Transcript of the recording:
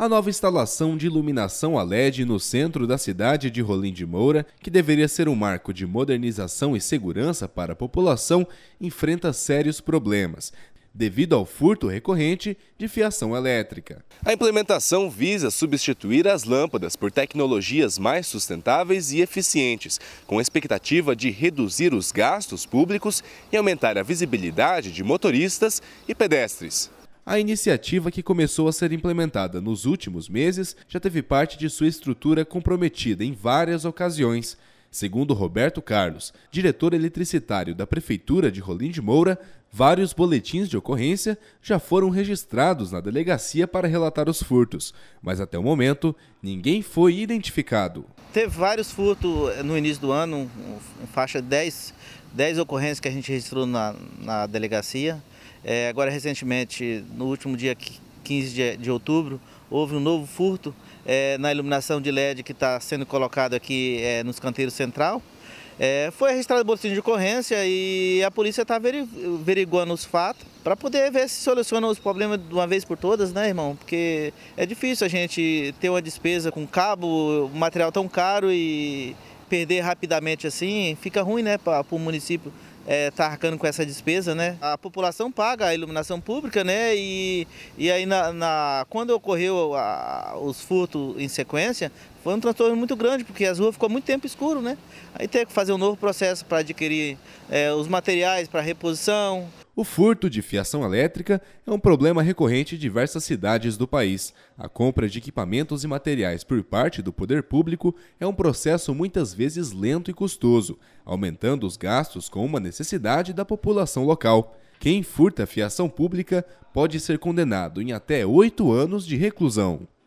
A nova instalação de iluminação a LED no centro da cidade de Rolim de Moura, que deveria ser um marco de modernização e segurança para a população, enfrenta sérios problemas, devido ao furto recorrente de fiação elétrica. A implementação visa substituir as lâmpadas por tecnologias mais sustentáveis e eficientes, com a expectativa de reduzir os gastos públicos e aumentar a visibilidade de motoristas e pedestres. A iniciativa, que começou a ser implementada nos últimos meses, já teve parte de sua estrutura comprometida em várias ocasiões. Segundo Roberto Carlos, diretor eletricitário da Prefeitura de Rolim de Moura, vários boletins de ocorrência já foram registrados na delegacia para relatar os furtos, mas até o momento ninguém foi identificado. Teve vários furtos no início do ano, em faixa de 10 ocorrências que a gente registrou na delegacia. Agora, recentemente, no último dia 15 de outubro, houve um novo furto na iluminação de LED que está sendo colocado aqui nos canteiros central. Foi registrado o boletim de ocorrência e a polícia está averiguando os fatos para poder ver se soluciona os problemas de uma vez por todas, né, irmão? Porque é difícil a gente ter uma despesa com cabo, material tão caro, e perder rapidamente assim fica ruim, né, para o município. Está arcando com essa despesa, né? A população paga a iluminação pública, né? E aí, quando ocorreu os furtos em sequência, foi um transtorno muito grande, porque as ruas ficou muito tempo escuro, né? Aí teve que fazer um novo processo para adquirir os materiais para reposição. O furto de fiação elétrica é um problema recorrente em diversas cidades do país. A compra de equipamentos e materiais por parte do poder público é um processo muitas vezes lento e custoso, aumentando os gastos com uma necessidade da população local. Quem furta a fiação pública pode ser condenado em até 8 anos de reclusão.